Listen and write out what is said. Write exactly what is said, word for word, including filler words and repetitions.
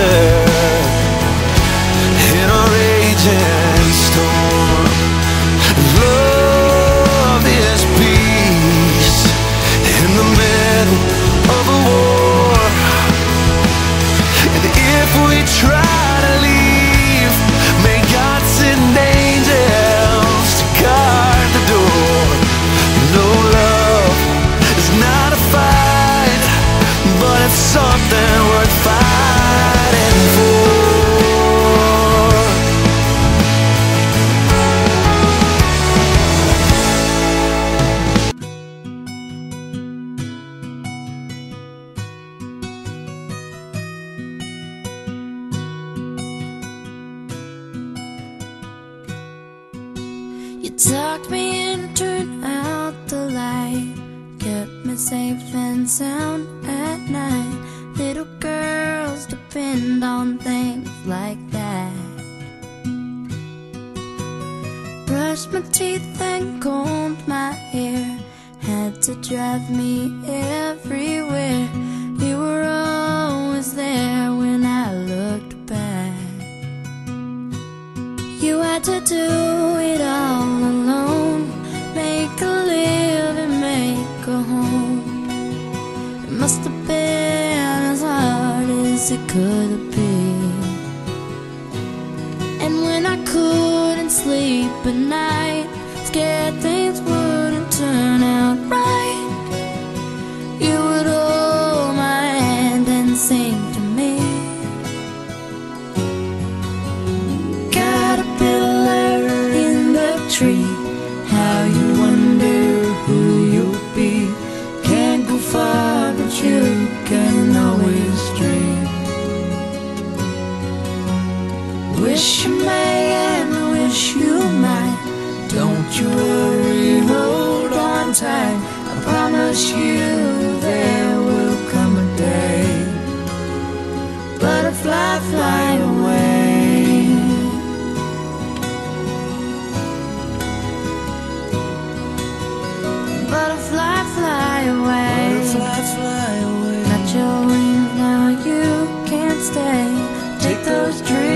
answer in a raging storm. Love is peace in the middle of a war. And if we try to leave, may God send angels to guard the door. No, love is not a fight, but it's something worth fighting for. You tucked me in, turned out the light, kept me safe and sound at night. Little girls depend on things like that. Brushed my teeth and combed my hair, had to drive me everywhere. You were always there when I looked back. You had to do it all alone, make a living, make a home. It must have been as hard as it could be. And when I couldn't sleep at night, scared things wouldn't turn out right, you would hold my hand and sing to me. How you wonder who you'll be. Can't go far, but you can always dream. Wish you may and wish you might. Don't you worry, hold on tight. I promise you there will come a day. Butterfly, fly away. Butterfly, fly away. Butterfly, fly away. Got your wings, now you can't stay. Take those dreams.